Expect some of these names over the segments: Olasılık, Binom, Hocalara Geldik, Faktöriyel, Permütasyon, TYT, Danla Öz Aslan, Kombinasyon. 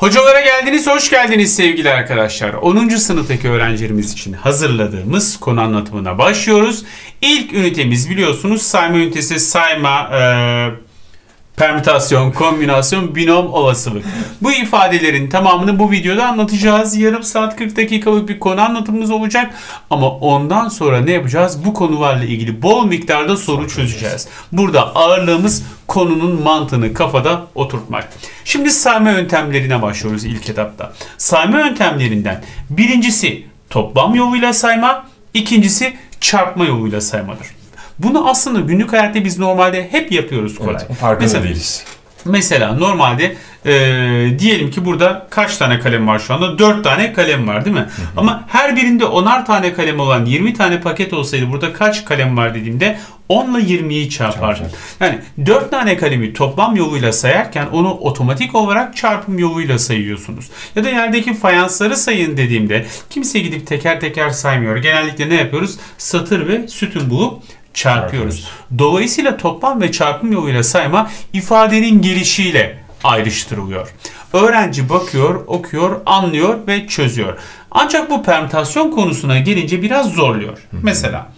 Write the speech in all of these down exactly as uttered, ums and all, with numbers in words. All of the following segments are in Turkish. Hocalara geldiniz, hoş geldiniz sevgili arkadaşlar. onuncu sınıftaki öğrencilerimiz için hazırladığımız konu anlatımına başlıyoruz. İlk ünitemiz biliyorsunuz sayma ünitesi, sayma, e, permütasyon, kombinasyon, binom, olasılık. Bu ifadelerin tamamını bu videoda anlatacağız. Yarım saat kırk dakikalık bir konu anlatımımız olacak. Ama ondan sonra ne yapacağız? Bu konularla ilgili bol miktarda soru çözeceğiz. Burada ağırlığımız konunun mantığını kafada oturtmak. Şimdi sayma yöntemlerine başlıyoruz ilk etapta. Sayma yöntemlerinden birincisi toplam yoluyla sayma, ikincisi çarpma yoluyla saymadır. Bunu aslında günlük hayatta biz normalde hep yapıyoruz. Evet, farkında değiliz. Mesela normalde e, diyelim ki burada kaç tane kalem var şu anda? dört tane kalem var değil mi? Hı hı. Ama her birinde onar tane kalem olan yirmi tane paket olsaydı burada kaç kalem var dediğimde on ile yirmiyi çarpardım. Yani dört tane kalemi toplam yoluyla sayarken onu otomatik olarak çarpım yoluyla sayıyorsunuz. Ya da yerdeki fayansları sayın dediğimde kimse gidip teker teker saymıyor. Genellikle ne yapıyoruz? Satır ve sütun bulup çarpıyoruz. Dolayısıyla toplam ve çarpım yoluyla sayma ifadenin gelişiyle ayrıştırılıyor. Öğrenci bakıyor, okuyor, anlıyor ve çözüyor. Ancak bu permütasyon konusuna gelince biraz zorluyor. Hı hı. Mesela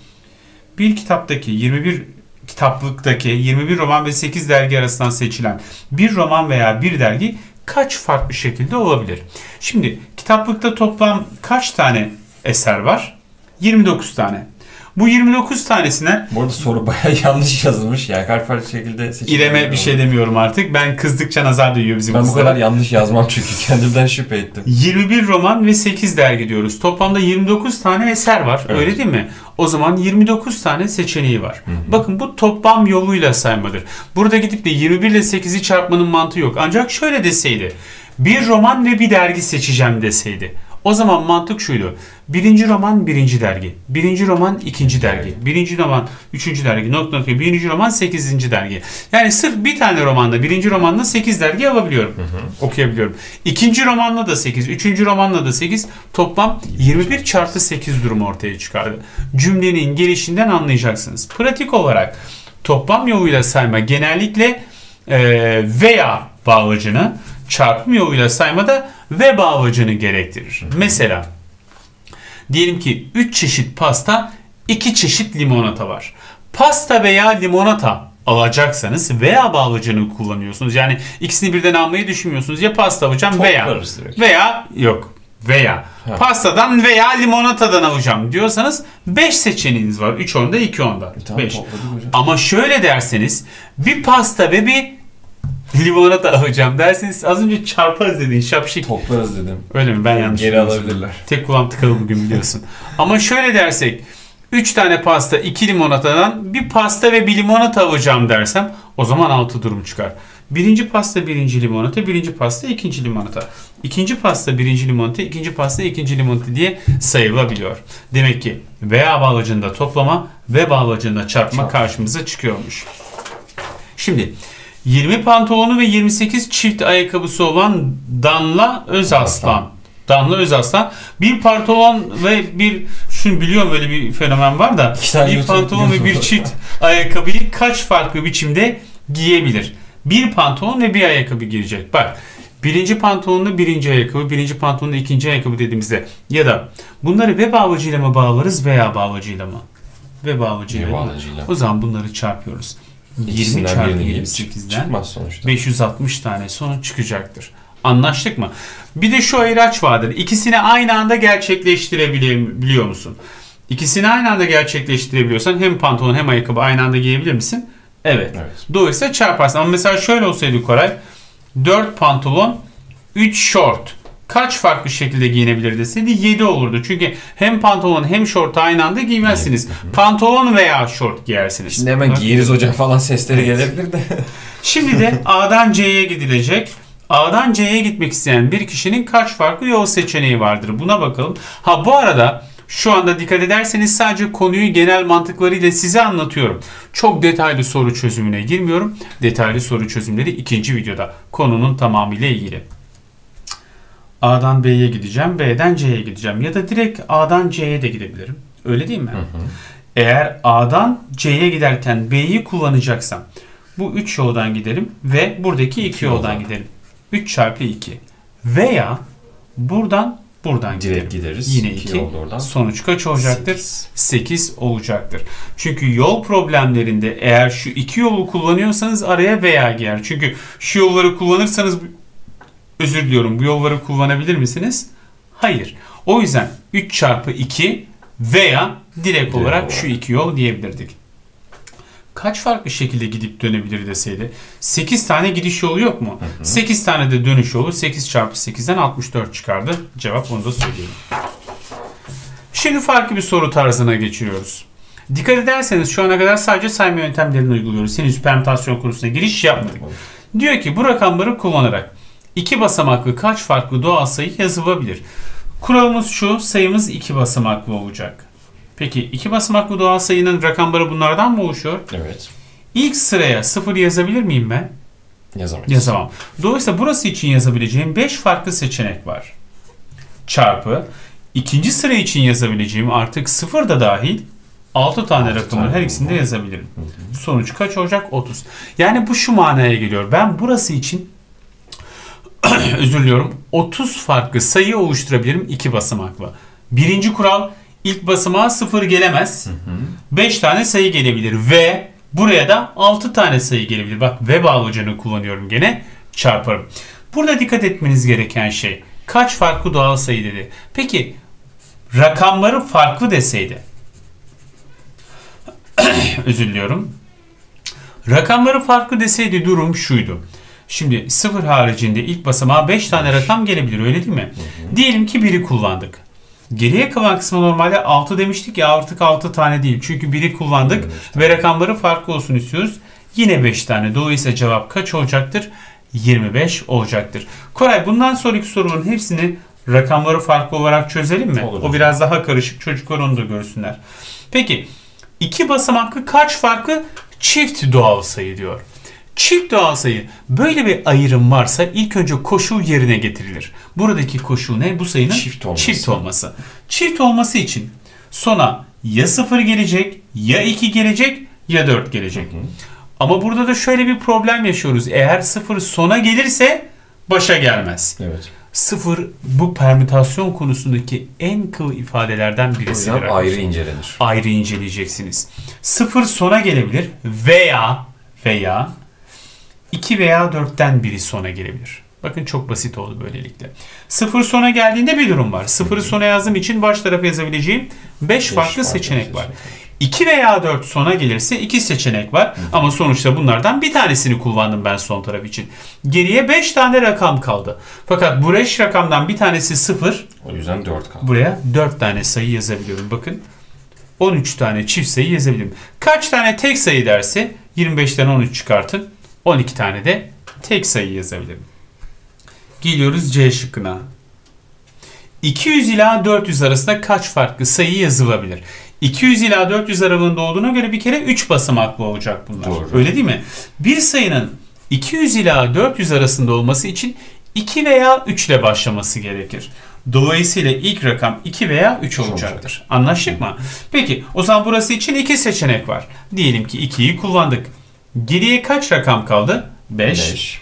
bir kitaptaki yirmi bir kitaplıktaki yirmi bir roman ve sekiz dergi arasından seçilen bir roman veya bir dergi kaç farklı şekilde olabilir? Şimdi kitaplıkta toplam kaç tane eser var? yirmi dokuz tane. Bu yirmi dokuz tanesine... Bu arada soru bayağı yanlış yazılmış ya. Kalp şekilde seçilmiş. İrem'e bir şey demiyorum artık. Ben kızdıkça nazar duyuyor bizim kızlara. Ben kızlara bu kadar yanlış yazmam çünkü kendimden şüphe ettim. yirmi bir roman ve sekiz dergi diyoruz. Toplamda yirmi dokuz tane eser var. Evet. Öyle değil mi? O zaman yirmi dokuz tane seçeneği var. Hı hı. Bakın bu toplam yoluyla saymadır. Burada gidip de yirmi bir ile sekizi çarpmanın mantığı yok. Ancak şöyle deseydi. Bir roman ve bir dergi seçeceğim deseydi. O zaman mantık şuydu. Birinci roman birinci dergi. Birinci roman ikinci dergi. Birinci roman üçüncü dergi. Nokta nokta. Birinci roman sekizinci dergi. Yani sırf bir tane romanla birinci romanla sekiz dergi alabiliyorum. Hı hı. Okuyabiliyorum. İkinci romanla da sekiz. Üçüncü romanla da sekiz. Toplam yirmi bir çarpı sekiz durumu ortaya çıkardı. Cümlenin gelişinden anlayacaksınız. Pratik olarak toplam yoluyla sayma genellikle e, veya bağlacını, çarpım yoluyla saymada ve bağlacını gerektirir. Mesela diyelim ki üç çeşit pasta, iki çeşit limonata var. Pasta veya limonata alacaksanız veya bağlacını kullanıyorsunuz. Yani ikisini birden almayı düşünmüyorsunuz. Ya pasta alacağım çok veya veya yok veya ha. pastadan veya limonatadan alacağım diyorsanız beş seçeneğiniz var. üç onda, iki onda. Tamam, beş. Ama şöyle derseniz bir pasta ve bir limonata alacağım derseniz az önce çarparız dedin şapşik. Toplarız dedim. Öyle mi? Ben yanlış. Geri alabilirler. Tek kulağım tıkalı bugün biliyorsun. Ama şöyle dersek üç tane pasta iki limonatadan bir pasta ve bir limonata alacağım dersem o zaman altı durum çıkar. Birinci pasta birinci limonata, birinci pasta ikinci limonata. İkinci pasta birinci limonata, ikinci pasta ikinci limonata diye sayılabiliyor. Demek ki veya bağlacında toplama ve bağlacında çarpma karşımıza çıkıyormuş. Şimdi yirmi pantolonu ve yirmi sekiz çift ayakkabısı olan Danla Öz Aslan. Danla Öz Aslan. Bir pantolon ve bir... Şunu biliyorum böyle bir fenomen var da. Bir pantolon ve bir çift ayakkabıyı kaç farklı biçimde giyebilir? Bir pantolon ve bir ayakkabı girecek. Bak. Birinci pantolonla birinci ayakkabı, birinci pantolonla ikinci ayakkabı dediğimizde. Ya da bunları ve bağlacıyla mı bağlarız veya bağlacıyla mı? Ve bağlacıyla mı? O zaman bunları çarpıyoruz. yirmi çarpı yirmi sekizden beş yüz altmış tane sonuç çıkacaktır. Anlaştık mı? Bir de şu ayraç vardır. İkisini aynı anda gerçekleştirebiliyor musun? İkisini aynı anda gerçekleştirebiliyorsan hem pantolon hem ayakkabı aynı anda giyebilir misin? Evet. Evet. Dolayısıyla çarparsın. Ama mesela şöyle olsaydı Koray. dört pantolon, üç şort. Kaç farklı şekilde giyinebilir deseydi yedi olurdu. Çünkü hem pantolon hem şort aynı anda giymezsiniz. Pantolon veya şort giyersiniz. Şimdi hemen giyeriz hocam falan sesleri gelebilir de. Şimdi de A'dan C'ye gidilecek. A'dan C'ye gitmek isteyen bir kişinin kaç farklı yol seçeneği vardır? Buna bakalım. Ha bu arada şu anda dikkat ederseniz sadece konuyu genel mantıklarıyla size anlatıyorum. Çok detaylı soru çözümüne girmiyorum. Detaylı soru çözümleri ikinci videoda. Konunun tamamıyla ilgili. A'dan B'ye gideceğim, B'den C'ye gideceğim ya da direkt A'dan C'ye de gidebilirim. Öyle değil mi? Hı hı. Eğer A'dan C'ye giderken B'yi kullanacaksam bu üç yoldan giderim ve buradaki iki yoldan giderim. üç çarpı iki Veya buradan buradan gidelim. Gideriz. Yine iki. Sonuç kaç olacaktır? sekiz olacaktır. Çünkü yol problemlerinde eğer şu iki yolu kullanıyorsanız araya veya girer. Çünkü şu yolları kullanırsanız, özür diliyorum, bu yolları kullanabilir misiniz? Hayır. O yüzden üç çarpı iki veya direkt olarak direkt şu iki yol diyebilirdik. Kaç farklı şekilde gidip dönebilir deseydi? sekiz tane gidiş yolu yok mu? Hı hı. sekiz tane de dönüş yolu. sekiz çarpı sekizden altmış dört çıkardı. Cevap, onu da söyleyelim. Şimdi farklı bir soru tarzına geçiyoruz. Dikkat ederseniz şu ana kadar sadece sayma yöntemlerini uyguluyoruz. Henüz permütasyon konusuna giriş yapmadık. Diyor ki bu rakamları kullanarak iki basamaklı kaç farklı doğal sayı yazılabilir? Kuralımız şu, sayımız iki basamaklı olacak. Peki iki basamaklı doğal sayının rakamları bunlardan mı oluşuyor? Evet. İlk sıraya sıfır yazabilir miyim ben? Yazamayız. Yazamam. Dolayısıyla burası için yazabileceğim beş farklı seçenek var. Çarpı ikinci sıra için yazabileceğim, artık sıfır da dahil, altı tane altı rakamın tane her ikisini de yazabilirim. Hı hı. Sonuç kaç olacak? otuz. Yani bu şu manaya geliyor. Ben burası için özür diliyorum, otuz farklı sayı oluşturabilirim iki basamaklı. Birinci kural, İlk basamağa sıfır gelemez. beş tane sayı gelebilir ve buraya da altı tane sayı gelebilir. Bak, ve bağlacını kullanıyorum gene, çarparım. Burada dikkat etmeniz gereken şey, kaç farklı doğal sayı dedi. Peki rakamları farklı deseydi. Özür diliyorum. Rakamları farklı deseydi durum şuydu. Şimdi sıfır haricinde ilk basamağa beş tane rakam gelebilir, öyle değil mi? Hı hı. Diyelim ki biri kullandık. Geriye kalan kısmı normalde altı demiştik ya, artık altı tane değil. Çünkü biri kullandık, evet, ve rakamları farklı olsun istiyoruz. Yine beş tane. Dolayısıyla cevap kaç olacaktır? yirmi beş olacaktır. Koray, bundan sonraki sorunun hepsini rakamları farklı olarak çözelim mi? Olur. O biraz daha karışık. Çocuklar onu da görsünler. Peki iki basamaklı kaç farklı çift doğal sayı diyor. Çift doğal sayı, böyle bir ayrım varsa ilk önce koşul yerine getirilir. Buradaki koşul ne? Bu sayının çift olması. Çift olması, çift olması için sona ya sıfır gelecek, ya iki gelecek, ya dört gelecek. Hı hı. Ama burada da şöyle bir problem yaşıyoruz. Eğer sıfır sona gelirse başa gelmez. Evet. Sıfır bu permütasyon konusundaki en kıl ifadelerden birisidir. Ayrı arkadaşlar incelenir. Ayrı inceleyeceksiniz. Sıfır sona gelebilir veya veya iki veya dörtten biri sona gelebilir. Bakın çok basit oldu böylelikle. sıfır sona geldiğinde bir durum var. sıfırı sona yazdığım için baş tarafa yazabileceğim beş farklı seçenek var. iki veya dört sona gelirse iki seçenek var. Ama sonuçta bunlardan bir tanesini kullandım ben son taraf için. Geriye beş tane rakam kaldı. Fakat bu beş rakamdan bir tanesi sıfır. O yüzden dört kaldı. Buraya dört tane sayı yazabiliyorum. Bakın on üç tane çift sayı yazabilirim. Kaç tane tek sayı derse yirmi beşten on üç çıkartın. on iki tane de tek sayı yazabilirim. Geliyoruz C şıkkına. iki yüz ila dört yüz arasında kaç farklı sayı yazılabilir? iki yüz ila dört yüz aralığında olduğuna göre bir kere üç basamaklı olacak bunlar. Doğru. Öyle değil mi? Bir sayının iki yüz ila dört yüz arasında olması için iki veya üç ile başlaması gerekir. Dolayısıyla ilk rakam iki veya üç olacaktır. Anlaştık mı? Peki o zaman burası için iki seçenek var. Diyelim ki ikiyi kullandık. Geriye kaç rakam kaldı? beş.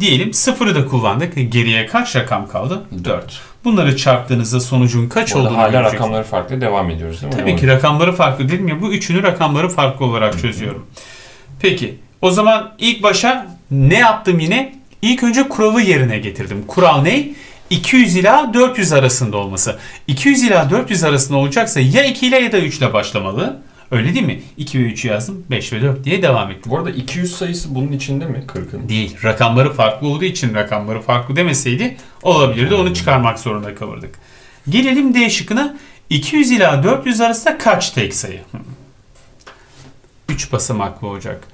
Diyelim sıfırı da kullandık. Geriye kaç rakam kaldı? dört. Bunları çarptığınızda sonucun kaç orada olduğunu göreceksiniz. Hala rakamları farklı devam ediyoruz değil mi? Tabii ki rakamları farklı değil mi? Bu üçünü rakamları farklı olarak, hı-hı, çözüyorum. Peki o zaman ilk başa ne yaptım yine? İlk önce kuralı yerine getirdim. Kural ne? iki yüz ila dört yüz arasında olması. iki yüz ila dört yüz arasında olacaksa ya iki ile ya da üç ile başlamalı. Öyle değil mi? iki ve üçü yazdım. beş ve dört diye devam ettim. Bu arada iki yüz sayısı bunun içinde mi? kırkın. Değil. Rakamları farklı olduğu için rakamları farklı demeseydi olabilirdi. Onu çıkarmak zorunda kalırdık. Gelelim D şıkkına. iki yüz ila dört yüz arasında kaç tek sayı? üç basamaklı olacak.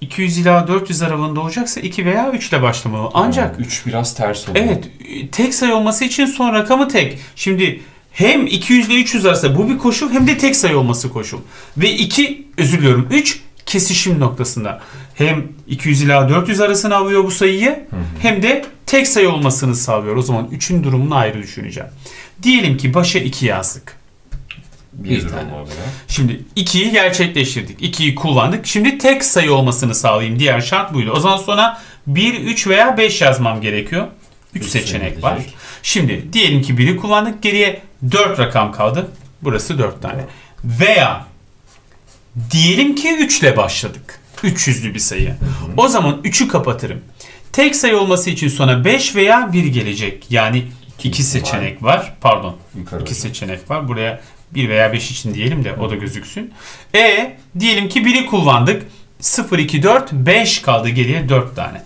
iki yüz ila dört yüz aralığında olacaksa iki veya üç ile başlamalı. Ancak üç biraz ters oluyor. Evet. Tek sayı olması için son rakamı tek. Şimdi hem iki yüz ile üç yüz arasında bu bir koşul, hem de tek sayı olması koşul. Ve iki, özür diliyorum, üç kesişim noktasında. Hem iki yüz ila dört yüz arasını alıyor bu sayıyı, hı hı, hem de tek sayı olmasını sağlıyor. O zaman üçün durumunu ayrı düşüneceğim. Diyelim ki başa iki yazdık. Bir, bir tane. Şimdi ikiyi gerçekleştirdik. ikiyi kullandık. Şimdi tek sayı olmasını sağlayayım. Diğer şart buydu. O zaman sonra bir, üç veya beş yazmam gerekiyor. üç seçenek var. Şimdi diyelim ki biri kullandık. Geriye dört rakam kaldı. Burası dört tane. Veya diyelim ki üç ile başladık. üç yüzlü bir sayı. O zaman üçü kapatırım. Tek sayı olması için sona beş veya bir gelecek. Yani iki seçenek var. Pardon. iki seçenek var. Buraya bir veya beş için diyelim de o da gözüksün. E diyelim ki biri kullandık. sıfır, iki, dört, beş kaldı. Geriye dört tane.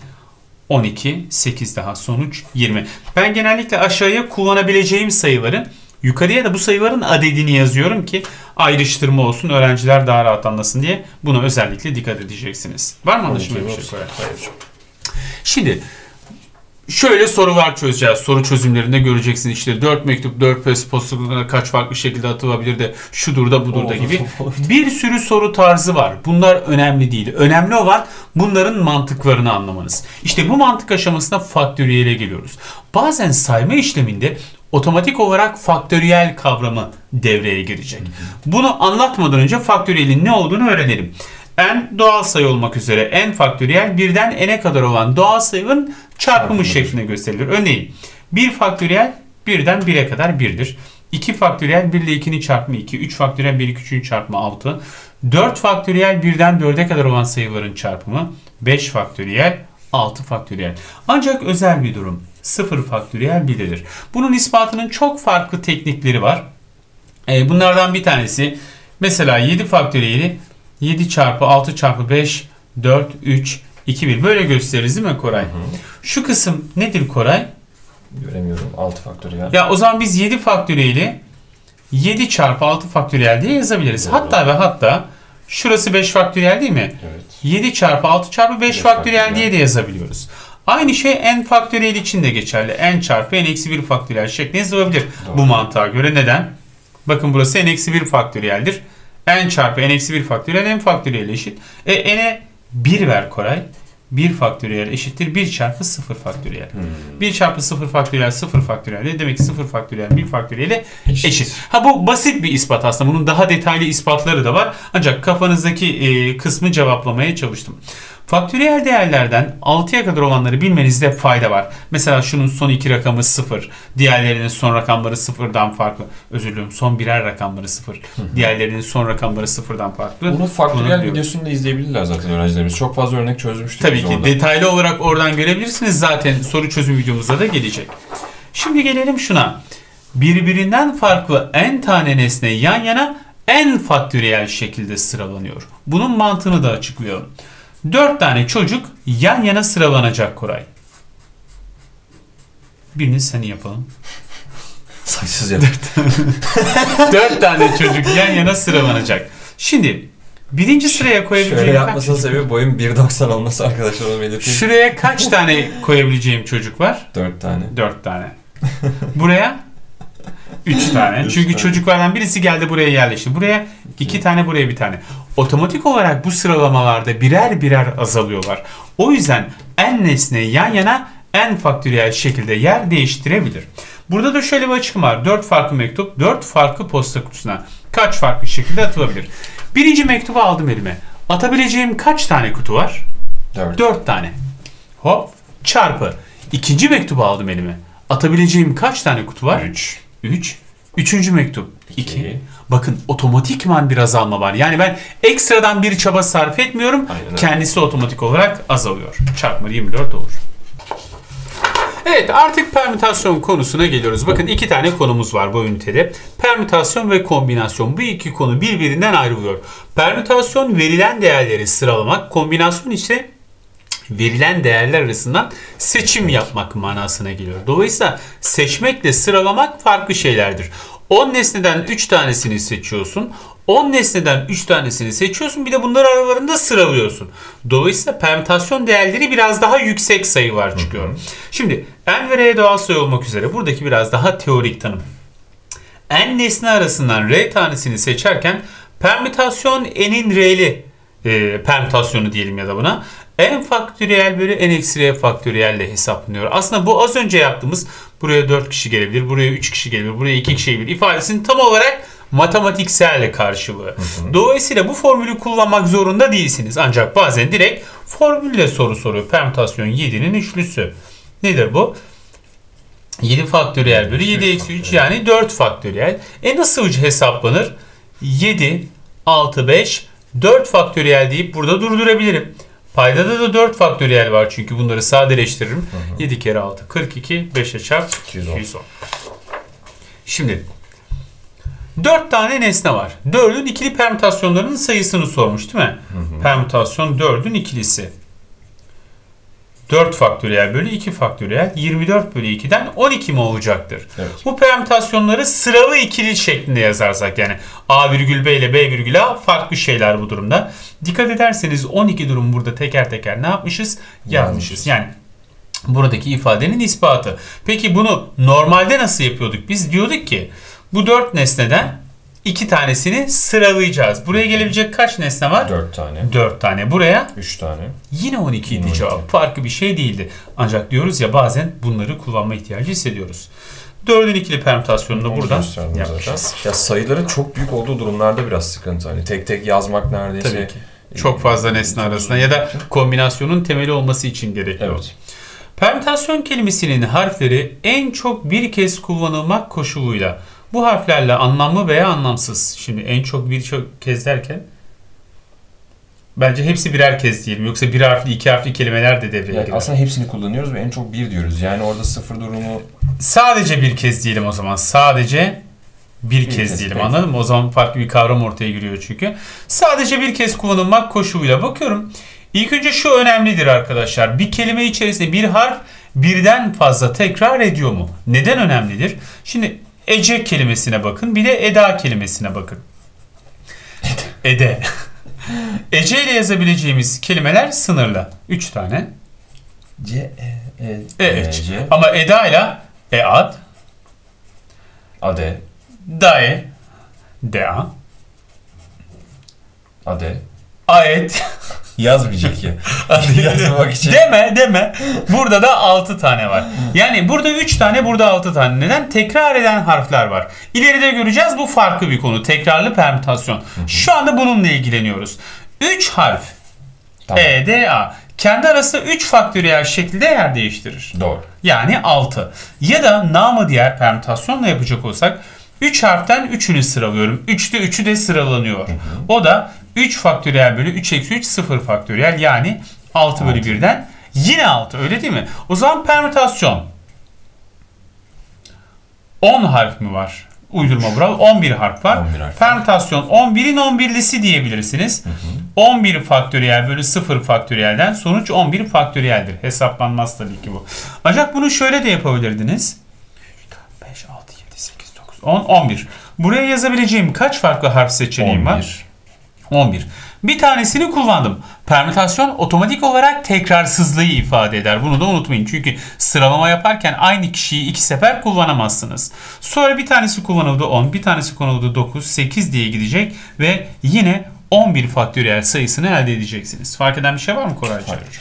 on iki, sekiz daha sonuç yirmi. Ben genellikle aşağıya kullanabileceğim sayıların, yukarıya da bu sayıların adedini yazıyorum ki ayrıştırma olsun, öğrenciler daha rahat anlasın diye buna özellikle dikkat edeceksiniz. Var mı anlaşılmayan bir şey? Şimdi şöyle sorular çözeceğiz. Soru çözümlerinde göreceksin işte dört mektup, dört postacılara kaç farklı şekilde atılabilir de şudur da budur da gibi. Bir sürü soru tarzı var. Bunlar önemli değil. Önemli olan bunların mantıklarını anlamanız. İşte bu mantık aşamasına faktöriyele geliyoruz. Bazen sayma işleminde otomatik olarak faktöriyel kavramı devreye girecek. Bunu anlatmadan önce faktöriyelin ne olduğunu öğrenelim. N doğal sayı olmak üzere n faktöriyel birden n'e kadar olan doğal sayının çarpımı şeklinde gösterilir. Örneğin bir faktöriyel birden bire kadar birdir. iki faktöriyel bir ile ikinin çarpımı iki. üç faktöriyel bir ile üçün çarpımı altı. dört faktöriyel birden dörde kadar olan sayıların çarpımı beş faktöriyel, altı faktöriyel. Ancak özel bir durum sıfır faktöriyel biridir. Bunun ispatının çok farklı teknikleri var. Bunlardan bir tanesi mesela yedi faktöriyeli yedi çarpı altı çarpı beş, dört, üç, iki, bir. Böyle gösteririz değil mi Koray? Hı hı. Şu kısım nedir Koray? Göremiyorum. altı faktöriyel. Ya o zaman biz yedi faktöriyeli yedi çarpı altı faktöriyel diye yazabiliriz. Doğru. Hatta ve hatta şurası beş faktöriyel değil mi? Evet. yedi çarpı altı çarpı beş, beş faktöriyel, faktöriyel diye de yazabiliyoruz. Aynı şey n faktöriyel için de geçerli. N çarpı n eksi bir faktöriyel şeklinde yazılabilir. Doğru. Bu mantığa göre neden? Bakın burası n eksi bir faktöriyeldir. N çarpı n eksi bir faktöriyel n faktöriyel eşit. E n'e bir ver Koray. bir faktöriyel eşittir bir çarpı sıfır faktöriyel. Hmm. bir çarpı sıfır faktöriyel sıfır faktöriyel. Demek ki sıfır faktöriyel bir faktöriyel eşit. eşit. Ha bu basit bir ispat aslında. Bunun daha detaylı ispatları da var. Ancak kafanızdaki e, kısmı cevaplamaya çalıştım. Faktöriyel değerlerden altıya kadar olanları bilmenizde fayda var. Mesela şunun son iki rakamı sıfır. Diğerlerinin son rakamları sıfırdan farklı. Özür dilerim, son birer rakamları sıfır. Diğerlerinin son rakamları sıfırdan farklı. Bunu faktöriyel videosunu da izleyebilirler zaten öğrencilerimiz. Çok fazla örnek çözmüştük. Tabii ki orada. Detaylı olarak oradan görebilirsiniz. Zaten soru çözüm videomuzda da gelecek. Şimdi gelelim şuna. Birbirinden farklı n tane nesne yan yana n faktöriyel şekilde sıralanıyor. Bunun mantığını da açıklıyorum. dört tane çocuk yan yana sıralanacak Koray. Birini sen yapalım. Saçsız yap. dört tane çocuk yan yana sıralanacak. Şimdi birinci sıraya koyabileceğim... Şöyle yapmasının sebebi boyum bir doksan olması arkadaşlar, onu belirteyim. Şuraya kaç tane koyabileceğim çocuk var? dört tane. dört tane. Buraya üç tane. Üç Çünkü tane. Çocuklardan birisi geldi buraya yerleşti. Buraya iki tane, buraya bir tane. Otomatik olarak bu sıralamalarda birer birer azalıyorlar. O yüzden n nesne yan yana n faktöriyel şekilde yer değiştirebilir. Burada da şöyle bir açıklama var. dört farklı mektup, dört farklı posta kutusuna kaç farklı şekilde atılabilir? Birinci mektubu aldım elime. Atabileceğim kaç tane kutu var? dört. dört tane. Hop çarpı. İkinci mektubu aldım elime. Atabileceğim kaç tane kutu var? üç. üç. Üçüncü mektup. iki. Bakın otomatikman bir azalma var. Yani ben ekstradan bir çaba sarf etmiyorum. Aynen. Kendisi otomatik olarak azalıyor. Çarpma yirmi dört olur. Evet, artık permütasyon konusuna geliyoruz. Bakın iki tane konumuz var bu ünitede. Permütasyon ve kombinasyon. Bu iki konu birbirinden ayrılıyor. Permütasyon verilen değerleri sıralamak. Kombinasyon ise verilen değerler arasından seçim yapmak manasına geliyor. Dolayısıyla seçmekle sıralamak farklı şeylerdir. on nesneden üç tanesini seçiyorsun. on nesneden üç tanesini seçiyorsun. Bir de bunları aralarında sıralıyorsun. Dolayısıyla permütasyon değerleri biraz daha yüksek sayılar çıkıyor. Hı hı. Şimdi n ve r doğal sayı olmak üzere buradaki biraz daha teorik tanım. N nesne arasından r tanesini seçerken permütasyon n'in r'li e, permütasyonu diyelim ya da buna. N faktöriyel bölü n eksi r faktöriyel ile hesaplanıyor. Aslında bu az önce yaptığımız buraya dört kişi gelebilir, buraya üç kişi gelebilir, buraya iki kişi gelebilir ifadesinin tam olarak matematiksel karşılığı. Hı hı. Dolayısıyla bu formülü kullanmak zorunda değilsiniz. Ancak bazen direkt formülle soru soruyor. Permütasyon yedinin üçlüsü. Nedir bu? yedi faktöriyel bölü yedi eksi üç, yani dört faktöriyel. E nasıl hesaplanır? yedi, altı, beş, dört faktöriyel deyip burada durdurabilirim. Paydada da dört faktöriyel var çünkü bunları sadeleştiririm. Hı hı. yedi kere altı kırk iki, beşe çarp iki yüz on. Şimdi dört tane nesne var. dördün ikili permütasyonlarının sayısını sormuş değil mi? Hı hı. Permütasyon dördün ikilisi. dört faktöriyel bölü iki faktöriyel yirmi dört bölü iki'den on iki mi olacaktır? Evet. Bu permütasyonları sıralı ikili şeklinde yazarsak, yani A virgül B ile B virgül A farklı şeyler bu durumda. Dikkat ederseniz on iki durum burada teker teker ne yapmışız? Yazmışız. Yani buradaki ifadenin ispatı. Peki bunu normalde nasıl yapıyorduk? Biz diyorduk ki bu dört nesneden iki tanesini sıralayacağız. Buraya gelebilecek kaç nesne var? dört tane. dört tane. Buraya? üç tane. Yine on iki idi cevap. Farklı bir şey değildi. Ancak diyoruz ya, bazen bunları kullanma ihtiyacı hissediyoruz. dördün ikili permütasyonunu da buradan yapacağız. Ya sayıların çok büyük olduğu durumlarda biraz sıkıntı. Hani tek tek yazmak neredeyse. Tabii ki. Çok fazla nesne arasında ya da kombinasyonun temeli olması için gerekli. Evet. Permütasyon kelimesinin harfleri en çok bir kez kullanılmak koşuluyla, bu harflerle anlamlı veya anlamsız. Şimdi en çok birçok kez derken bence hepsi birer kez diyelim. Yoksa bir harfli, iki harfli kelimeler de devreye girer. Yani aslında hepsini kullanıyoruz ve en çok bir diyoruz. Yani orada sıfır durumu... Sadece bir kez diyelim o zaman. Sadece bir, bir kez, kez diyelim. Peki. Anladın mı? O zaman farklı bir kavram ortaya giriyor çünkü. Sadece bir kez kullanılmak koşuluyla bakıyorum. İlk önce şu önemlidir arkadaşlar. Bir kelime içerisinde bir harf birden fazla tekrar ediyor mu? Neden önemlidir? Şimdi... Ece kelimesine bakın. Bir de Eda kelimesine bakın. Ede. Ece ile yazabileceğimiz kelimeler sınırlı. Üç tane. C, E, E, C. Ama Eda ile Ead. Ade. Dae. Dea. Ade. Ayet. Yazmayacak ki. Yazmak için. Deme deme. Burada da altı tane var. Yani burada üç tane, burada altı tane. Neden? Tekrar eden harfler var. İleride göreceğiz, bu farklı bir konu. Tekrarlı permütasyon. Şu anda bununla ilgileniyoruz. üç harf. Tamam. E, D, A. Kendi arasında üç faktöriyel şekilde yer değiştirir. Doğru. Yani altı. Ya da namı diğer permütasyonla yapacak olsak üç harften üçünü sıralıyorum. üçte üçü de sıralanıyor. Hı hı. O da üç faktöriyel bölü üç eksi üç, sıfır faktöriyel, yani altı bölü birden yine altı, öyle değil mi? O zaman permütasyon on harf mi var? Uydurma buralı. on bir harf var. on bir harf. Permütasyon on birin on birlisi diyebilirsiniz. Hı hı. on bir faktöriyel bölü sıfır faktöriyelden sonuç on bir faktöriyeldir. Hesaplanmaz tabii ki bu. Ancak bunu şöyle de yapabilirdiniz. on, on bir. Buraya yazabileceğim kaç farklı harf seçeneğim on bir var? on bir. Bir tanesini kullandım. Permütasyon otomatik olarak tekrarsızlığı ifade eder. Bunu da unutmayın. Çünkü sıralama yaparken aynı kişiyi iki sefer kullanamazsınız. Sonra bir tanesi kullanıldı on, bir tanesi kullanıldı dokuz, sekiz diye gidecek ve yine on bir faktöriyel sayısını elde edeceksiniz. Fark eden bir şey var mı Koraycığım? Hayır.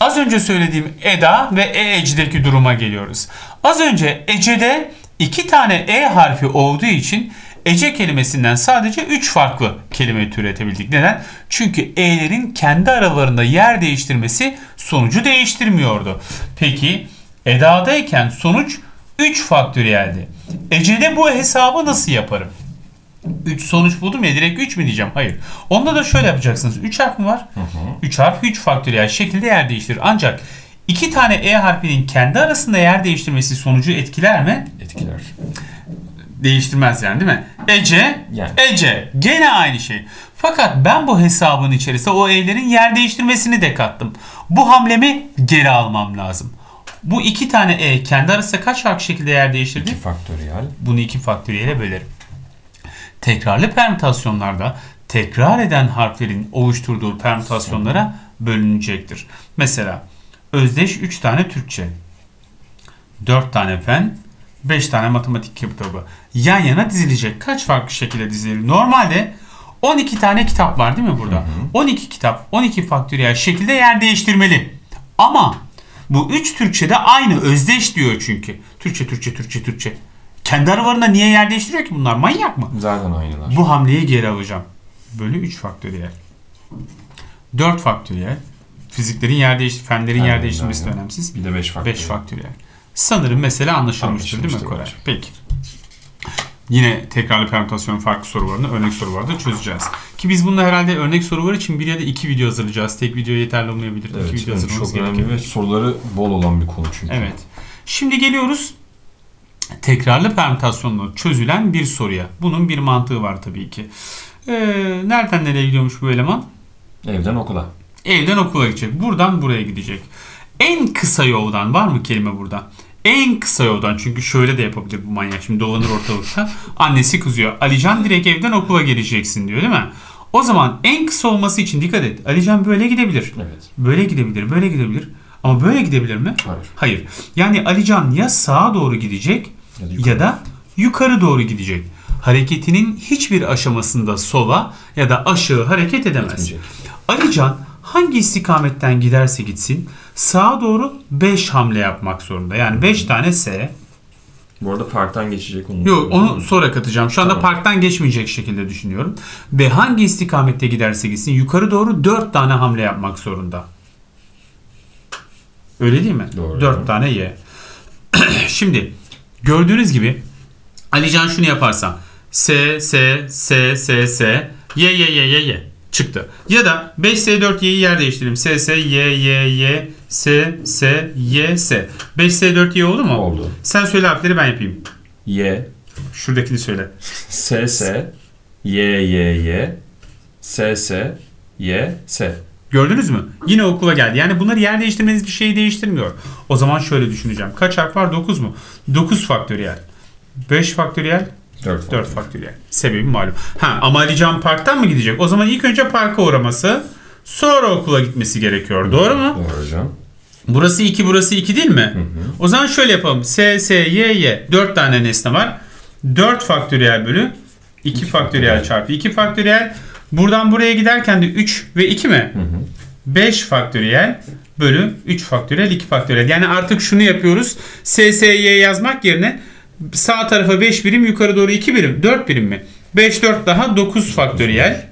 Az önce söylediğim Eda ve E-Ece'deki duruma geliyoruz. Az önce Ece'de İki tane E harfi olduğu için Ece kelimesinden sadece üç farklı kelime türetebildik. Neden? Çünkü E'lerin kendi aralarında yer değiştirmesi sonucu değiştirmiyordu. Peki Eda'dayken sonuç üç faktöriyeldi. Ece'de bu hesabı nasıl yaparım? üç sonuç buldum ya, direkt üç mi diyeceğim? Hayır. Onda da şöyle yapacaksınız. üç harf mi var? üç harf üç faktöriyel şekilde yer değiştirir. Ancak İki tane E harfinin kendi arasında yer değiştirmesi sonucu etkiler mi? Etkiler. Değiştirmez yani, değil mi? Ece, yani. Ece. Gene aynı şey. Fakat ben bu hesabın içerisinde o E'lerin yer değiştirmesini de kattım. Bu hamlemi geri almam lazım. Bu iki tane E kendi arasında kaç harf şekilde yer değiştirdi? İki faktöriyel. Bunu iki faktöriyele bölerim. Tekrarlı permütasyonlarda tekrar eden harflerin oluşturduğu permütasyonlara bölünecektir. Mesela... Özdeş üç tane Türkçe, dört tane fen, beş tane matematik kitabı yan yana dizilecek. Kaç farklı şekilde dizilir? Normalde on iki tane kitap var değil mi burada? Hı hı. on iki kitap, on iki faktöriyel şekilde yer değiştirmeli. Ama bu üç Türkçe'de aynı, özdeş diyor çünkü. Türkçe, Türkçe, Türkçe, Türkçe. Kendi aralarında niye yer değiştiriyor ki bunlar? Manyak mı? Zaten aynılar. Bu hamleyi geri alacağım. Bölü üç faktöriyel. dört faktöriyel. Fiziklerin yer değiştirmesi, fenlerin yani yer değiştirmesi yani. De önemsiz. Bir de beş faktöriyel. beş faktöriyel. Sanırım mesele anlaşılmıştır, değil mi Koray? Peki. Yine tekrarlı permütasyonun farklı sorularını, örnek soruları da çözeceğiz. Ki biz bununla herhalde örnek sorular için bir ya da iki video hazırlayacağız. Tek video yeterli olmayabilir. Evet, iki video hazırlamamız çok önemli ve soruları bol olan bir konu çünkü. Evet. Şimdi geliyoruz tekrarlı permütasyonla çözülen bir soruya. Bunun bir mantığı var tabii ki. Ee, nereden nereye gidiyormuş bu eleman? Evden okula. Evden okula gidecek. Buradan buraya gidecek. En kısa yoldan, var mı kelime burada? En kısa yoldan, çünkü şöyle de yapabilir bu manyak. Şimdi dolanır ortalıkta. Annesi kızıyor. Alican, direkt evden okula geleceksin diyor, değil mi? O zaman en kısa olması için dikkat et. Alican böyle gidebilir. Evet. Böyle gidebilir, böyle gidebilir. Ama böyle gidebilir mi? Hayır. Hayır. Yani Alican ya sağa doğru gidecek ya da yukarı, ya da yukarı doğru gidecek. Hareketinin hiçbir aşamasında sola ya da aşağı hareket edemez. Etmeyecek. Alican hangi istikametten giderse gitsin sağa doğru beş hamle yapmak zorunda. Yani beş tane S. Bu arada parktan geçecek onu. Yok, onu sonra katacağım. Şu anda tamam, parktan geçmeyecek şekilde düşünüyorum. Ve hangi istikamette giderse gitsin yukarı doğru dört tane hamle yapmak zorunda. Öyle değil mi? Doğru. dört tane Y. Şimdi gördüğünüz gibi Alican şunu yaparsa S, S, S, S, S, Y, Y, Y, Y, Y çıktı. Ya da beş S dört Y'yi yer değiştirelim. S, S, Y, Y, Y, S, S, Y, S. beş S dört Y oldu mu? Oldu. Sen söyle harfleri, ben yapayım. Y. Şuradakini söyle. S, S, Y, Y, Y, S, S, Y, S. Gördünüz mü? Yine okula geldi. Yani bunları yer değiştirmeniz bir şeyi değiştirmiyor. O zaman şöyle düşüneceğim. Kaç harf var? dokuz mu? dokuz faktöriyel. beş faktöriyel. dört, dört faktöriyel. Sebebi malum. Ha, ama Alican parktan mı gidecek? O zaman ilk önce parka uğraması, sonra okula gitmesi gerekiyor. Doğru mu? Doğru hocam. Burası iki, burası iki değil mi? Hı hı. O zaman şöyle yapalım. S, S, Y, Y. dört tane nesne var. dört faktöriyel bölü iki, iki faktöriyel faktöriyel çarpı iki faktöriyel. Buradan buraya giderken de üç ve iki mi? Hı hı. beş faktöriyel bölü üç faktöriyel, iki faktöriyel. Yani artık şunu yapıyoruz. S, S, Y yazmak yerine sağ tarafa beş birim, yukarı doğru iki birim, dört birim mi? beş, dört daha dokuz faktöriyel.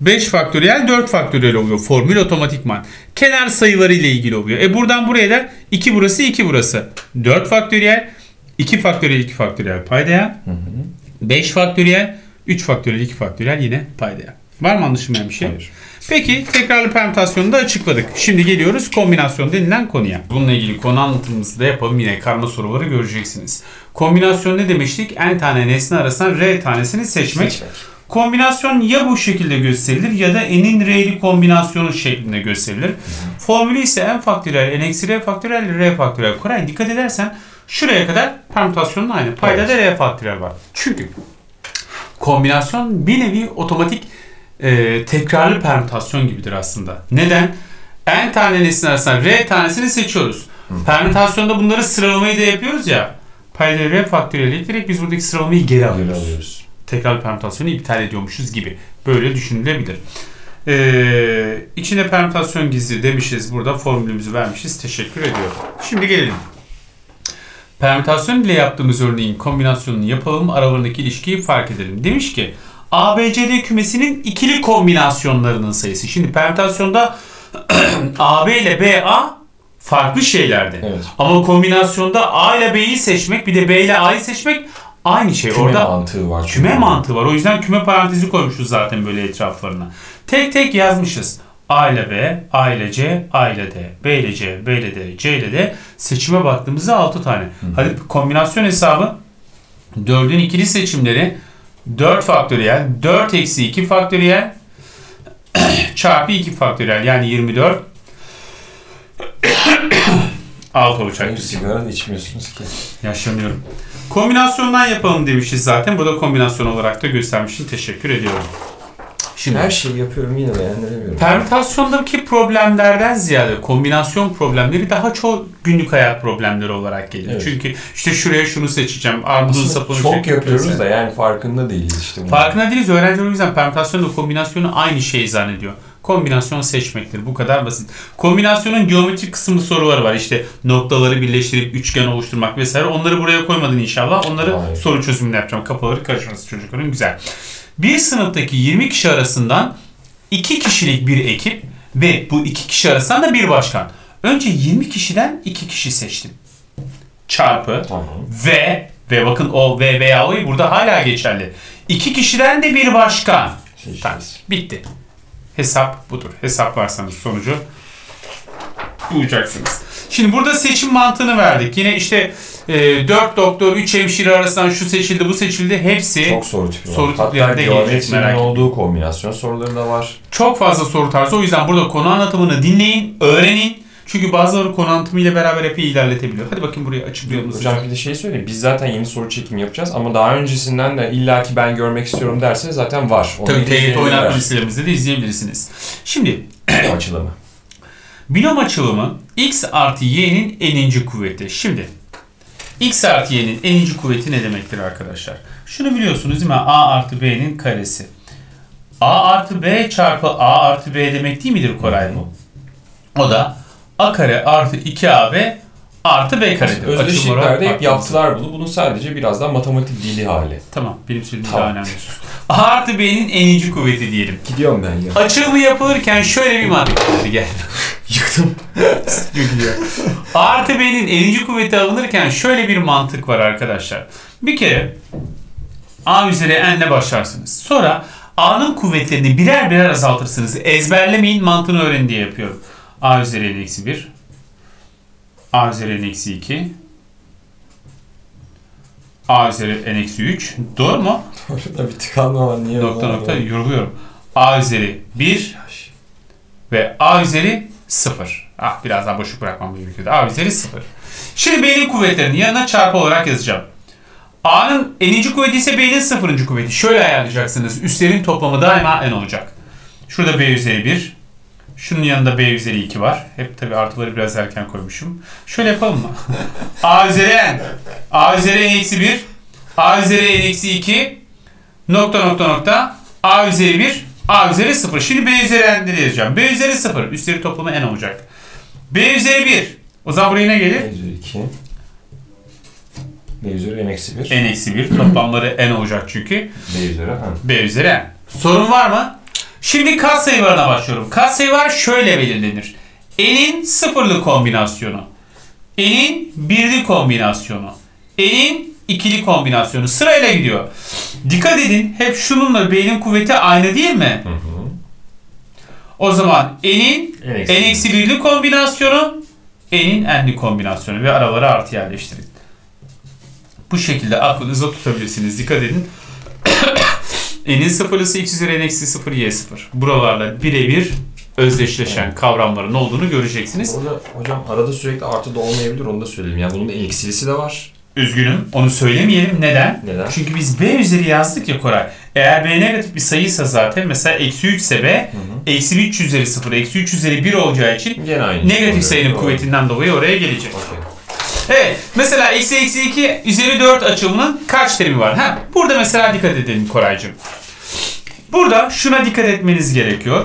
beş faktöriyel, dört faktöriyel oluyor. Formül otomatikman. Kenar sayıları ile ilgili oluyor. E buradan buraya da iki burası, iki burası. dört faktöriyel, iki faktöriyel, iki faktöriyel paydaya. Hı hı. beş faktöriyel, üç faktöriyel, iki faktöriyel yine paydaya. Var mı anlaşılmayan bir şey? Hayır. Peki tekrarlı permütasyonu da açıkladık. Şimdi geliyoruz kombinasyon denilen konuya. Bununla ilgili konu anlatımımızı da yapalım. Yine karma soruları göreceksiniz. Kombinasyon ne demiştik? N tane nesne arasından R tanesini seçmek. Seçmek. Kombinasyon ya bu şekilde gösterilir ya da N'in R'li kombinasyonu şeklinde gösterilir. Formülü ise N faktöriyel, N eksi R faktöriyel, R faktöriyel. Koray, dikkat edersen şuraya kadar permütasyonun aynı. Payda da R faktöriyel var. Çünkü kombinasyon bir nevi otomatik Ee, tekrarlı permütasyon gibidir aslında. Neden? N tane nesne arasından R tanesini seçiyoruz. Hı. Permütasyonda bunları sıralamayı da yapıyoruz ya. Payda R faktöriyel ekleyerek biz buradaki sıralamayı geri alıyoruz. Geri alıyoruz. Tekrarlı permütasyonu iptal ediyormuşuz gibi. Böyle düşünülebilir. Ee, içinde permütasyon gizli demişiz. Burada formülümüzü vermişiz. Teşekkür ediyorum. Şimdi gelelim. Permütasyon ile yaptığımız örneğin kombinasyonunu yapalım. Aralarındaki ilişkiyi fark edelim. Demiş ki A B C D kümesinin ikili kombinasyonlarının sayısı. Şimdi permütasyonda A B ile B A farklı şeylerdi. Evet. Ama kombinasyonda A ile B'yi seçmek, bir de B ile A'yı seçmek aynı şey. Küme orada mantığı var. Küme, küme mantığı var. O yüzden küme parantezi koymuşuz zaten böyle etraflarına. Tek tek yazmışız. A ile B, A ile C, A ile D, B ile C, B ile D, C ile D. Seçime baktığımızda altı tane. Hı-hı. Hadi kombinasyon hesabı. dördün ikili seçimleri dört faktöriyel, dört eksi iki faktöriyel çarpı iki faktöriyel, yani yirmi dört. Alt olacak. Sigara içmiyorsunuz ki. Yaşlanıyorum. Kombinasyondan yapalım demişiz zaten. Burada kombinasyon olarak da göstermiştim. Teşekkür ediyorum. Şimdi her şeyi yapıyorum, yine beğendiremiyorum. Permütasyondaki problemlerden ziyade kombinasyon problemleri daha çok günlük hayat problemleri olarak gelir. Evet. Çünkü işte şuraya şunu seçeceğim. Armudun sapını çok yapıyoruz mesela da yani farkında değiliz işte bunlar. Farkında değiliz. Öğrenciler o yüzden permütasyonla kombinasyonu aynı şey zannediyor. Kombinasyon seçmektir. Bu kadar basit. Kombinasyonun geometrik kısımlı soruları var. İşte noktaları birleştirip üçgen oluşturmak vesaire. Onları buraya koymadın inşallah. Onları Aynen. soru çözümünde yapacağım. Kafaları karışmasın çocukların. Güzel. Bir sınıftaki yirmi kişi arasından iki kişilik bir ekip ve bu iki kişi arasından da bir başkan. Önce yirmi kişiden iki kişi seçtim. Çarpı tamam. Ve ve bakın o ve veya o'yu burada hala geçerli. İki kişiden de bir başka. Tamam, bitti. Hesap budur. Hesaplarsanız sonucu bulacaksınız. Şimdi burada seçim mantığını verdik. Yine işte e, dört doktor, üç hemşire arasından şu seçildi, bu seçildi. Hepsi çok soru tipi var. Soru hatta geometrinin olduğu kombinasyon soruları da var. Çok fazla soru tarzı. O yüzden burada konu anlatımını dinleyin, öğrenin. Çünkü bazıları konu anlatımıyla beraber epey ilerletebiliyor. Hadi bakayım buraya açıklayalım. Hocam bir de şey söyleyeyim. Biz zaten yeni soru çekimi yapacağız ama daha öncesinden de illaki ben görmek istiyorum derseniz zaten var. Onu tabii T Y T oynatma listelerimizde de izleyebilirsiniz. Şimdi açılımı. Binom açılımı x artı y'nin n'inci kuvveti. Şimdi x artı y'nin n'inci kuvveti ne demektir arkadaşlar? Şunu biliyorsunuz değil mi? A artı b'nin karesi. A artı b çarpı a artı b demek değil midir Koray? O da a kare artı iki a b artı b karedir. Özdeşliklerde hep yaptılar bunu. Bunun sadece biraz daha matematik dili hali. Tamam. Benim söylediğim tamam. Daha önemli. A artı b'nin n'inci kuvveti diyelim. Gidiyorum ben ya. Açılımı yapılırken şöyle bir mantıklı geldi. Yıktım. A artı b'nin n'inci kuvveti alınırken şöyle bir mantık var arkadaşlar. Bir kere a üzeri n'le başlarsınız. Sonra a'nın kuvvetlerini birer birer azaltırsınız. Ezberlemeyin, mantığını öğrenin diye yapıyorum. A üzeri eksi bir, a üzeri eksi iki, a üzeri eksi üç. Doğru mu? Doğru da bir tıkanma var. Niye? Nokta nokta yoruluyorum. A üzeri bir ve a üzeri sıfır. Ah, biraz daha boşluk bırakmam gerekiyordu. A üzeri sıfır. Şimdi B'nin kuvvetlerinin yanına çarpı olarak yazacağım. A'nın n'inci kuvveti ise B'nin sıfırıncı kuvveti. Şöyle ayarlayacaksınız. Üstlerin toplamı daima n olacak. Şurada B üzeri bir. Şunun yanında b üzeri iki var. Hep tabii artıları biraz erken koymuşum. Şöyle yapalım mı? a üzeri n. A üzeri n eksi bir. A üzeri n eksi iki. Nokta nokta nokta. A üzeri bir. A üzeri sıfır. Şimdi b üzeri n'leri yazacağım. B üzeri sıfır. Üstleri toplamı n olacak. B üzeri bir. O zaman buraya ne gelir? B üzeri iki. B üzeri n eksi bir. N eksi bir. Toplamları n olacak çünkü. B üzeri n. B üzeri n. Sorun var mı? Şimdi katsayılarına başlıyorum. Katsayılar şöyle belirlenir. N'in sıfırlı kombinasyonu, n'in birli kombinasyonu, n'in ikili kombinasyonu. Sırayla gidiyor. Dikkat edin, hep şununla b'nin kuvveti aynı değil mi? Hı hı. O zaman n'in n-birli kombinasyonu, n'in n'li kombinasyonu ve aralara artı yerleştirin. Bu şekilde aklınızda tutabilirsiniz. Dikkat edin. N'in sıfırlısı x üzeri n eksi sıfır y sıfır. Buralarla birebir özdeşleşen evet. Kavramların olduğunu göreceksiniz. Orada, hocam arada sürekli artı da olmayabilir, onu da söyleyeyim. Yani bunun eksilisi de var. Üzgünüm, onu söylemeyelim. Neden? Neden? Çünkü biz b üzeri yazdık ya Koray. Eğer b negatif bir sayıysa zaten mesela eksi üç ise b, eksi üç üzeri sıfır, eksi üç üzeri bir olacağı için negatif sayının doğru. Kuvvetinden dolayı oraya gelecek. Okay. Evet. Mesela eksi eksi iki üzeri dört açılımının kaç terimi var? Ha, burada mesela dikkat edelim Koraycığım. Burada şuna dikkat etmeniz gerekiyor.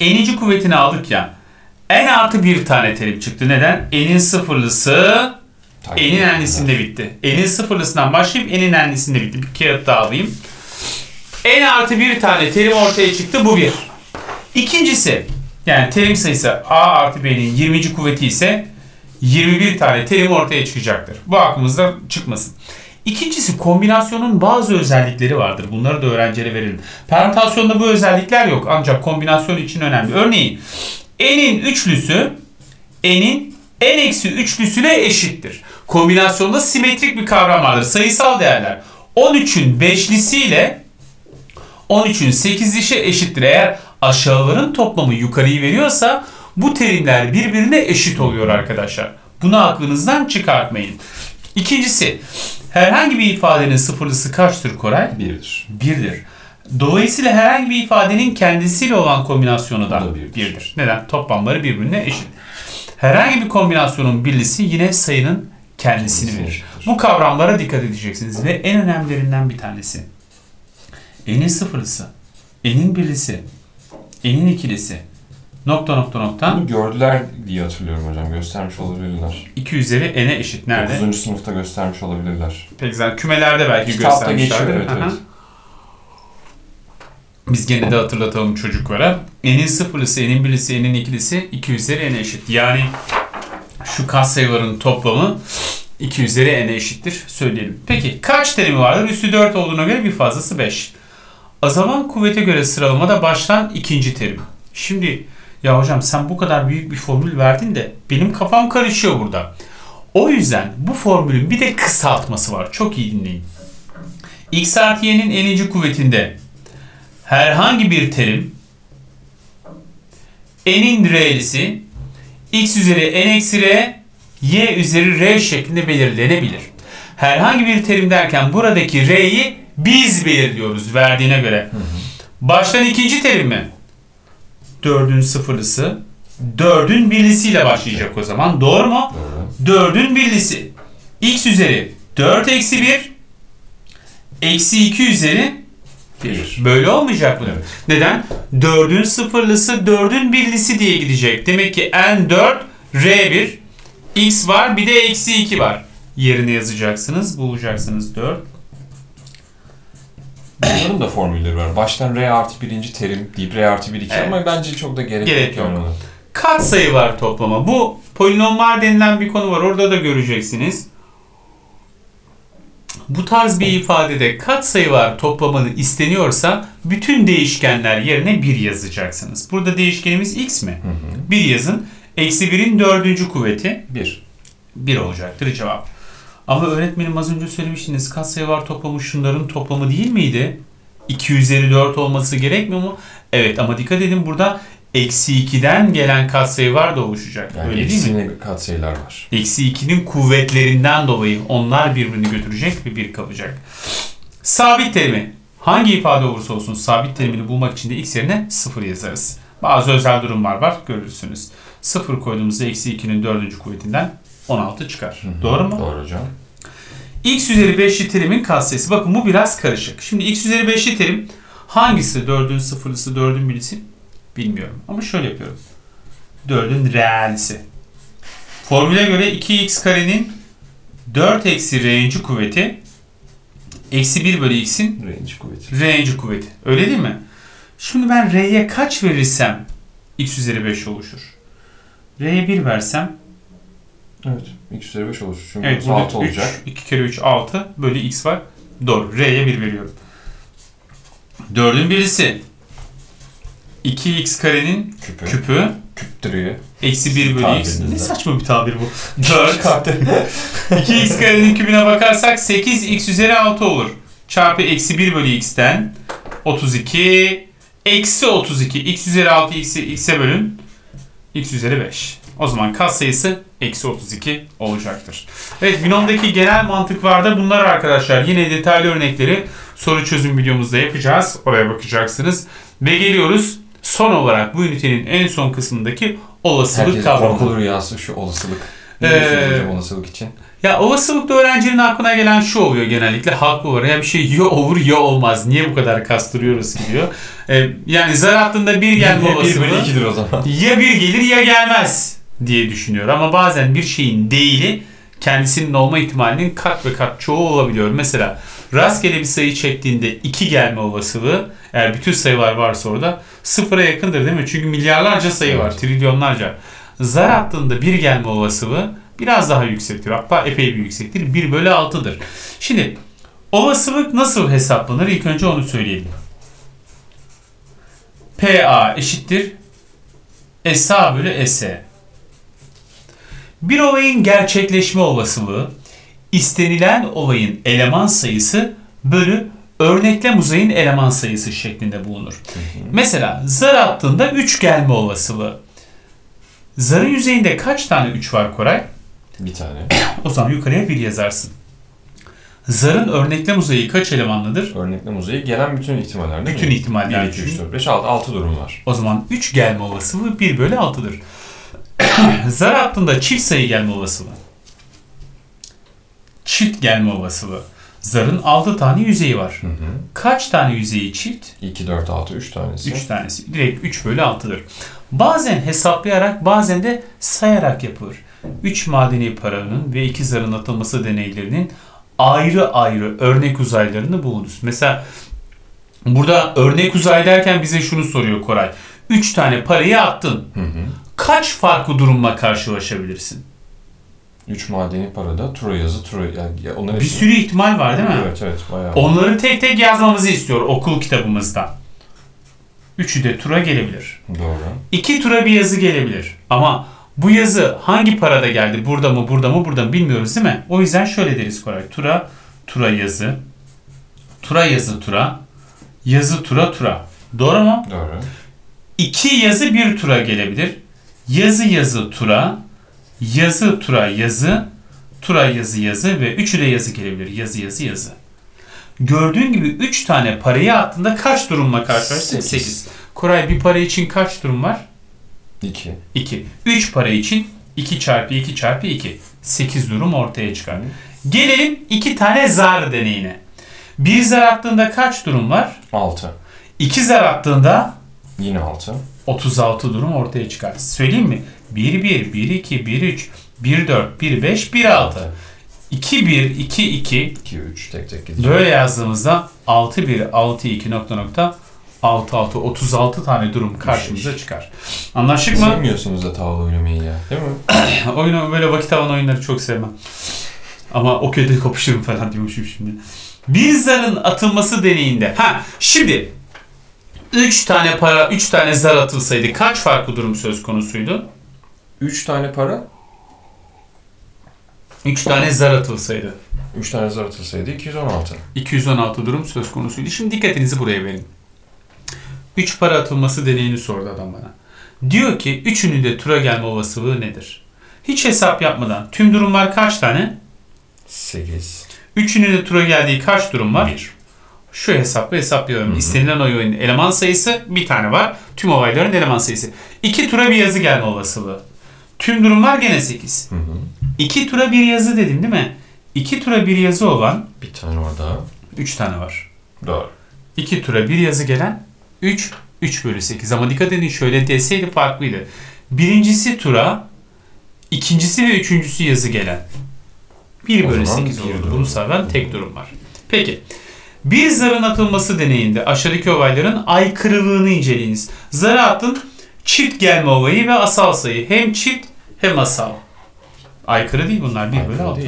N'inci kuvvetini aldık ya. N artı bir tane terim çıktı. Neden? N'in sıfırlısı N'in n'lisinde bitti. N'in sıfırlısından başlayıp N'in n'lisinde bitti. Bir kağıt daha alayım. N artı bir tane terim ortaya çıktı. Bu bir. İkincisi yani terim sayısı A artı B'nin yirminci kuvveti ise yirmi bir tane terim ortaya çıkacaktır. Bu aklımızda çıkmasın. İkincisi kombinasyonun bazı özellikleri vardır. Bunları da öğrencilere verelim. Permütasyonda bu özellikler yok. Ancak kombinasyon için önemli. Örneğin n'in üçlüsü n'in n-üçlüsüne eşittir. Kombinasyonda simetrik bir kavram vardır. Sayısal değerler. on üçün beşlisiyle on üçün sekizlisi eşittir. Eğer aşağıların toplamı yukarıyı veriyorsa bu terimler birbirine eşit oluyor arkadaşlar. Bunu aklınızdan çıkartmayın. İkincisi, herhangi bir ifadenin sıfırlısı kaçtır Koray? bir'dir. bir'dir. Dolayısıyla herhangi bir ifadenin kendisiyle olan kombinasyonu da bir'dir. Neden? Toplamları birbirine eşit. Herhangi bir kombinasyonun birlisi yine sayının kendisini verir. Bu kavramlara dikkat edeceksiniz ve en önemlilerinden bir tanesi. N'in sıfırlısı, n'in birlisi, n'in ikilisi. Nokta nokta nokta. Bunu gördüler diye hatırlıyorum hocam. Göstermiş olabilirler. iki üzeri n'e eşit. Nerede? dokuzuncu sınıfta göstermiş olabilirler. Peki zaten kümelerde belki kitapta göstermişler. Kitapta geçiyor. Evet, evet. Biz gene de hatırlatalım çocuklara. N'in sıfırlısı, N'in birlisi, N'in ikilisi iki üzeri N'e eşit. Yani şu katsayıların toplamı iki üzeri N'e eşittir söyleyelim. Peki kaç terimi vardır? Üstü dört olduğuna göre bir fazlası beş. Azalan kuvvete göre sıralamada baştan ikinci terim. Şimdi ya hocam sen bu kadar büyük bir formül verdin de benim kafam karışıyor burada. O yüzden bu formülün bir de kısaltması var. Çok iyi dinleyin. X artı y'nin n'inci kuvvetinde herhangi bir terim n'in r'lisi x üzeri n eksi r y üzeri r şeklinde belirlenebilir. Herhangi bir terim derken buradaki r'yi biz belirliyoruz verdiğine göre. Hı hı. Baştan ikinci terimi dördün sıfırlısı dördün birlisiyle başlayacak o zaman. Doğru mu? Doğru. dördün birlisi x üzeri dört eksi bir eksi iki üzeri bir. Böyle olmayacak mı? Evet. Neden? dördün sıfırlısı dördün birlisi diye gidecek. Demek ki n dört, r bir, x var bir de eksi iki var. Yerine yazacaksınız, bulacaksınız dört. Bunların da formülleri var. Baştan r artı birinci terim deyip r artı bir iki evet. Ama bence çok da gerek, gerek yok. yok. Katsayı var toplama. Bu polinomlar denilen bir konu var. Orada da göreceksiniz. Bu tarz bir ifadede katsayı var toplamanı isteniyorsa bütün değişkenler yerine bir yazacaksınız. Burada değişkenimiz x mi? Hı hı. bir yazın. Eksi birin dördüncü kuvveti bir. bir olacaktır cevap. Ama öğretmenim az önce söylemiştiniz katsayı var toplamı şunların toplamı değil miydi? iki üzeri dört olması gerekmiyor mu? Evet ama dikkat edin burada eksi ikiden gelen katsayı var da oluşacak. Yani öyle değil mi? Katsayılar var. Eksi ikinin kuvvetlerinden dolayı onlar birbirini götürecek ve bir kalacak. Sabit terimi. Hangi ifade olursa olsun sabit terimini bulmak için de x yerine sıfır yazarız. Bazı özel durumlar var görürsünüz. sıfır koyduğumuzda eksi ikinin dördüncü kuvvetinden on altı çıkar. Hı hı, doğru mu? Doğru hocam. X üzeri beşli terimin katsayısı. Bakın bu biraz karışık. Şimdi x üzeri beşli terim hangisi? dördün sıfırlısı, dördün birlisi? Bilmiyorum. Ama şöyle yapıyorum. dördün reelisi. Formüle göre iki x karenin dört eksi r'inci kuvveti eksi bir bölü x'in r'inci kuvveti. R'inci kuvveti. Öyle değil mi? Şimdi ben r'ye kaç verirsem x üzeri beş oluşur. R'ye bir versem evet. iki üzeri beş oluşur. Çünkü evet, altı üç, olacak. iki kere üç altı bölü x var. Doğru. R'ye bir veriyorum. dördün birisi iki x karenin küpü. küpü Küptürüğü. Eksi bir bölü x. Ne saçma bir tabir bu. dört. iki x karenin küpüne bakarsak sekiz x üzeri altı olur. Çarpı eksi bir bölü x'ten otuz iki. Eksi otuz iki. X üzeri altı x'e bölün. X üzeri beş. O zaman katsayısı eksi otuz iki olacaktır. Evet, Binom'daki genel mantık var da bunlar arkadaşlar. Yine detaylı örnekleri soru çözüm videomuzda yapacağız. Oraya bakacaksınız. Ve geliyoruz son olarak bu ünitenin en son kısmındaki olasılık kavramı. Herkes korkulu rüyası şu olasılık. Ne ee, olasılık için? Ya olasılıkta öğrencinin aklına gelen şu oluyor genellikle. Haklı olarak ya bir şey ya olur ya olmaz. Niye bu kadar kastırıyoruz diyor. Ee, yani zar hattında bir gelme ya olasılığı. Ya bir ikidir o zaman. Ya bir gelir ya gelmez diye düşünüyor. Ama bazen bir şeyin değili kendisinin olma ihtimalinin kat ve kat çoğu olabiliyor. Mesela rastgele bir sayı çektiğinde iki gelme olasılığı eğer bütün sayılar varsa orada sıfıra yakındır değil mi? Çünkü milyarlarca sayı var, trilyonlarca. Zar hattında bir gelme olasılığı biraz daha yüksektir. Hatta epey bir yüksektir. bir bölü altı'dır. Şimdi olasılık nasıl hesaplanır? İlk önce onu söyleyelim. P A eşittir S A bölü S E. Bir olayın gerçekleşme olasılığı istenilen olayın eleman sayısı bölü örneklem uzayın eleman sayısı şeklinde bulunur. Hı hı. Mesela zar attığında üç gelme olasılığı. Zarın yüzeyinde kaç tane üç var Koray? Bir tane. O zaman yukarıya bir yazarsın. Zarın örneklem uzayı kaç elemanlıdır? Örneklem uzayı gelen bütün ihtimaller değil bütün mi? ihtimaller. bir, iki, üç, dört, beş, altı, altı durum var. O zaman üç gelme olasılığı bir bölü altı'dır. Zar hattında çift sayı gelme olasılığı. Çift gelme olasılığı. Zarın altı tane yüzeyi var. Hı hı. Kaç tane yüzeyi çift? iki, dört, altı, üç tanesi. üç tanesi. Direkt üç bölü altı'dır. Bazen hesaplayarak bazen de sayarak yapılır. üç madeni paranın ve iki zarın atılması deneylerinin ayrı ayrı örnek uzaylarını bulunuz. Mesela Burada örnek uzay derken bize şunu soruyor Koray. üç tane parayı attın. Hı hı. Kaç farklı durumla karşılaşabilirsin? üç madeni parada tura yazı tura... Yani onların bir sürü ihtimal var değil mi? Evet evet. Bayağı. Onları tek tek yazmamızı istiyor okul kitabımızdan. üçü de tura gelebilir. Doğru. iki tura bir yazı gelebilir. Ama bu yazı hangi parada geldi? Burada mı, burada mı, burada mı bilmiyoruz değil mi? O yüzden şöyle deriz Koray. Tura, tura yazı. Tura yazı tura. Yazı tura tura. Doğru mu? Doğru. İki yazı bir tura gelebilir. Yazı yazı tura. Yazı tura yazı. Tura yazı yazı. Ve üçü de yazı gelebilir. Yazı yazı yazı. Gördüğün gibi üç tane parayı attığında kaç durumla karşılaştın? sekiz. Koray bir para için kaç durum var? iki. iki. üç para için iki çarpı iki çarpı iki. sekiz durum ortaya çıkar. Gelelim iki tane zar deneyine. bir zar attığında kaç durum var? altı. iki zar attığında? Yine altı. otuz altı durum ortaya çıkar. Söyleyeyim mi? bir bir, bir iki, bir üç, bir dört, bir beş, bir altı. iki bir, iki iki, iki üç tek tek gideceğiz. Böyle yazdığımızda altı bir, altı iki nokta nokta altı altı, otuz altı tane durum karşımıza çıkar. Anlaştık mı? Sevmiyorsunuz da tavla oynamayı ya. Değil mi? Oyunu böyle vakit alan oyunları çok sevmem. Ama o köyde kapışırım falan diyormuşum şimdi. Bir zarın atılması deneyinde. Ha, şimdi üç tane para, üç tane zar atılsaydı kaç farklı durum söz konusuydu? üç tane para? üç tane zar atılsaydı. üç tane zar atılsaydı iki yüz on altı. iki yüz on altı durum söz konusuydu. Şimdi dikkatinizi buraya verin. üç para atılması deneyini sordu adam bana. Diyor ki üçünün de tura gelme olasılığı nedir? Hiç hesap yapmadan tüm durumlar kaç tane? sekiz. üçünün de tura geldiği kaç durum var? bir. Şu hesapla hesaplıyorum. Hı hı. İstenilen oyunun eleman sayısı bir tane var. Tüm olayların eleman sayısı. iki tura bir yazı gelme olasılığı. Tüm durumlar gene sekiz. Hı hı. iki tura bir yazı dedim değil mi? iki tura bir yazı olan... Bir tane var daha. üç tane var. Doğru. iki tura bir yazı gelen üç, üç bölü sekiz. Ama dikkat edin şöyle deseydi farklıydı. Birincisi tura, ikincisi ve üçüncüsü yazı gelen. bir bölü sekiz oldu. Bunu sağlayan tek durum var. Peki. Bir zarın atılması deneyinde aşağıdaki olayların aykırılığını inceleyiniz. Zara attın çift gelme olayı ve asal sayı. Hem çift hem asal. Aykırı değil bunlar. bir bölü altı.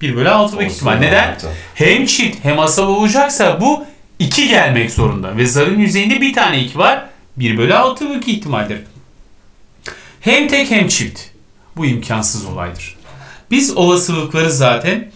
bir bölü altı büyük ihtimal. Neden? altı. Hem çift hem asal olacaksa bu iki gelmek zorunda. Ve zarın yüzeyinde bir tane iki var. bir bölü altı büyük ihtimaldir. Hem tek hem çift. Bu imkansız olaydır. Biz olasılıkları zaten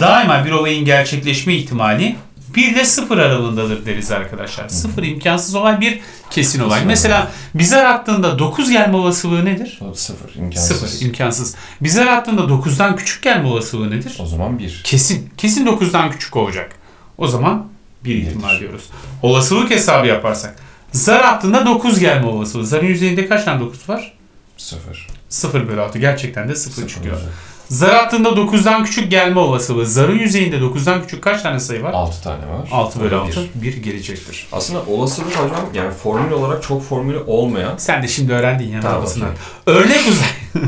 daima bir olayın gerçekleşme ihtimali bir ile sıfır aralığındadır deriz arkadaşlar. sıfır imkansız olay, bir kesin olay. Kesin mesela olay. Bizar attığında dokuz gelme olasılığı nedir? sıfır imkansız. sıfır imkansız. Bizar attığında dokuzdan küçük gelme olasılığı nedir? O zaman bir. Kesin. Kesin dokuzdan küçük olacak. O zaman bir ihtimal diyoruz. Olasılık hesabı yaparsak. Zar attığında dokuz gelme olasılığı. Zarın yüzeyinde kaç tane dokuz var? sıfır. sıfır bölü altı. Gerçekten de sıfır çıkıyor. Olacak. Zar attığında dokuzdan küçük gelme olasılığı. Zarın yüzeyinde dokuzdan küçük kaç tane sayı var? altı tane var. altı bölü altı. bir gelecektir. Aslında olasılık hocam yani formül olarak çok formülü olmayan. Sen de şimdi öğrendin yani. Tamam, okay. Örnek uzay.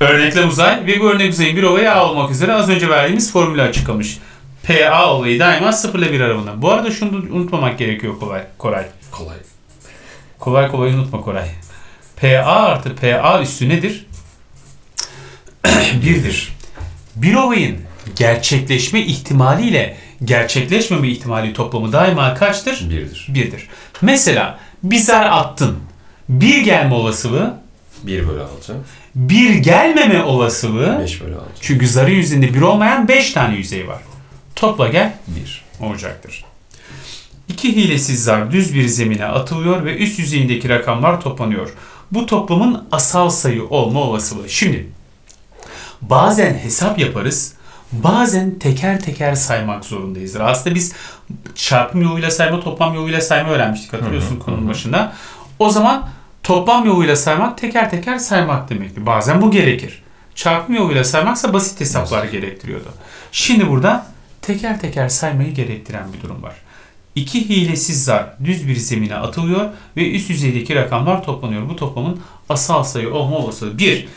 Örnekle uzay ve bu örnek uzayin bir olayı A olmak üzere az önce verdiğimiz formülü açıklamış. P A olayı daima sıfır ile bir aralığında. Bu arada şunu unutmamak gerekiyor Koray. Koray. Kolay. Kolay kolay unutma Koray. P A artı P A üssü nedir? birdir. Bir olayın gerçekleşme ihtimali ile gerçekleşmeme ihtimali toplamı daima kaçtır? birdir. birdir. Mesela bir zar attın. bir gelme olasılığı bir bölü altı. bir gelmeme olasılığı beş bölü altı. Çünkü zarın yüzeyinde bir olmayan beş tane yüzey var. Topla gel bir olacaktır. iki hilesiz zar düz bir zemine atılıyor ve üst yüzeyindeki rakamlar toplanıyor. Bu toplamın asal sayı olma olasılığı. Şimdi bazen hesap yaparız, bazen teker teker saymak zorundayız. Aslında biz çarpım yoluyla sayma, toplam yoluyla sayma öğrenmiştik hatırlıyorsun konunun başında. O zaman toplam yoluyla saymak teker teker saymak demekti. Bazen bu gerekir. Çarpım yoluyla saymaksa basit hesaplar gerektiriyordu. Şimdi burada teker teker saymayı gerektiren bir durum var. İki hilesiz zar düz bir zemine atılıyor ve üst yüzeydeki rakamlar toplanıyor. Bu toplamın asal sayı olma olasılığı. bir.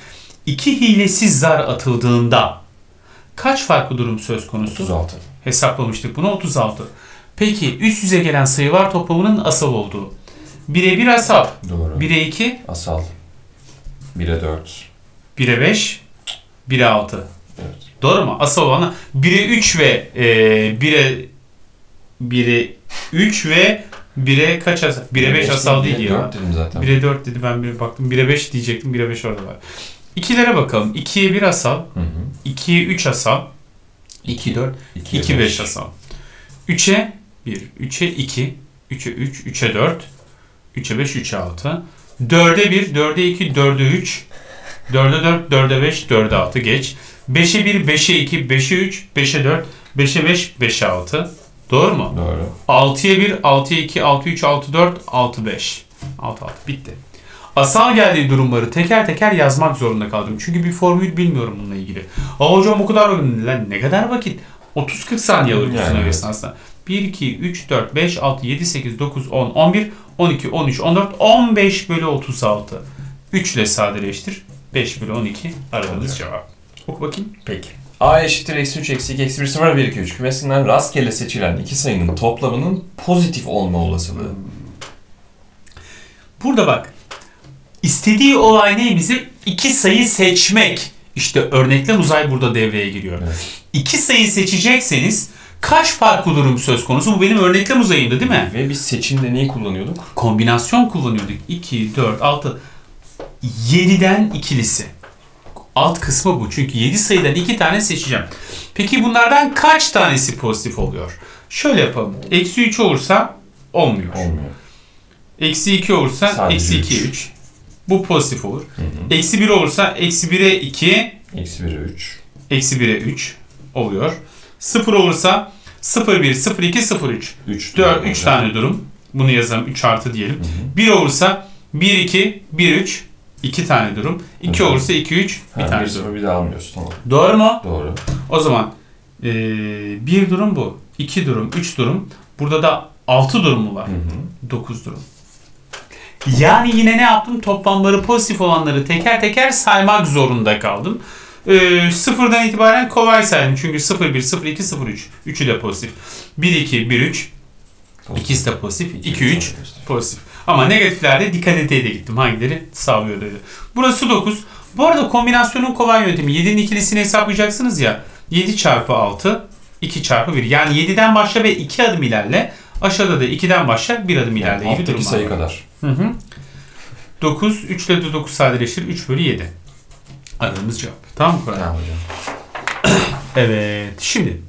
İki hilesiz zar atıldığında kaç farklı durum söz konusu? otuz altı. Hesaplamıştık bunu otuz altı. Peki üst yüze gelen sayılar toplamının asal olduğu. bire bir asal. Doğru. bire iki. Asal. bire dört. bire beş. bire altı. Evet. Doğru mu? Asal olanı bire üç ve e, bire bire üç ve bire kaç asal? bire beş asal değil ya. bire dört dedim zaten. bire dört dedi, ben bir baktım. bire beş diyecektim. bire beş orada var. ikilere bakalım. ikiye bir asal. ikiye üç asal. iki dört. iki beş asal. üçe bir. üçe iki. üçe üç. üçe dört. üçe beş. üçe altı. dörde bir. dörde iki. dörde üç. dörde dört. dörde beş. dörde altı. Geç. beşe bir. beşe iki. beşe üç. beşe dört. beşe beş. beşe altı. Doğru mu? Doğru. altıya bir. altıya iki. altıya üç. altıya dört. altıya beş. altı altı. Bitti. Asal geldiği durumları teker teker yazmak zorunda kaldım. Çünkü bir formül bilmiyorum bununla ilgili. Aa hocam o kadar lan, ne kadar vakit? otuz kırk saniye alır bu sınav yani, esnasında. Evet. bir, iki, üç, dört, beş, altı, yedi, sekiz, dokuz, on, on bir, on iki, on üç, on dört, on beş bölü otuz altı. üç ile sadeleştir. beş bölü on iki aradığınız cevap. Oku bakayım. Peki. A eşittir eksi üç, eksi iki, eksi bir, sıfır, bir, iki, üç kümesinden rastgele seçilen iki sayının toplamının pozitif olma olasılığı. Burada bak. İstediği olay ne bizim? İki sayı seçmek. İşte örneklem uzay burada devreye giriyor. Evet. İki sayı seçecekseniz kaç farklı durum söz konusu? Bu benim örneklem uzayımda değil mi? Ve biz seçimde neyi kullanıyorduk? Kombinasyon kullanıyorduk. iki, dört, altı, yediden ikilisi. Alt kısmı bu. Çünkü yedi sayıdan iki tane seçeceğim. Peki bunlardan kaç tanesi pozitif oluyor? Şöyle yapalım. Eksi üç olursa olmuyor. Olmuyor. Eksi iki olursa sadece eksi iki, üç. üç. Bu pozitif olur. Hı hı. Eksi bir olursa eksi bire iki. Eksi bire üç. Eksi bire üç oluyor. sıfır olursa sıfır bir, sıfır iki, sıfır üç. üç, dört, üç tane durum. Bunu yazalım. üç artı diyelim. Hı hı. bir olursa bir iki, bir üç. iki tane durum. iki hı hı. olursa iki üç. Bir ha, tane bir durum. Bir de almıyorsun. Tamam. Doğru mu? Doğru. O zaman ee, bir durum bu. iki durum, üç durum. Burada da altı durum mu var? Hı hı. dokuz durum. Yani yine ne yaptım? Toplamları, pozitif olanları teker teker saymak zorunda kaldım. Ee, sıfırdan itibaren kolay saydım. Çünkü sıfır, bir, sıfır, iki, sıfır, üç. üçü de pozitif. bir, iki, bir, üç. Pozitif. ikisi de pozitif. iki, iki üç. üç pozitif. Ama negatiflerde dikkat edeye de gittim. Hangileri sağlıyor dedi. Burası dokuz. Bu arada kombinasyonun kolay yöntemi. yedinin ikilisini hesaplayacaksınız ya. yedi çarpı altı, iki çarpı bir. Yani yediden başla ve iki adım ilerle. Aşağıda da ikiden başla, bir adım ilerle. Yani alttaki sayı kadar. Hı hı. dokuz, üç ile de dokuz sadeleşir. üç bölü yedi. Aradığımız cevap. Tamam mı? Tamam hocam. Evet. Şimdi.